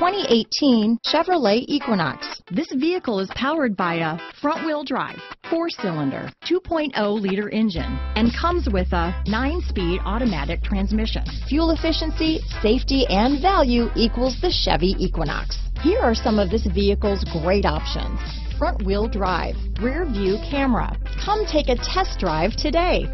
2018 Chevrolet Equinox. This vehicle is powered by a front-wheel drive, 4-cylinder, 2.0-liter engine, and comes with a 9-speed automatic transmission. Fuel efficiency, safety, and value equals the Chevy Equinox. Here are some of this vehicle's great options: front-wheel drive, rear-view camera. Come take a test drive today.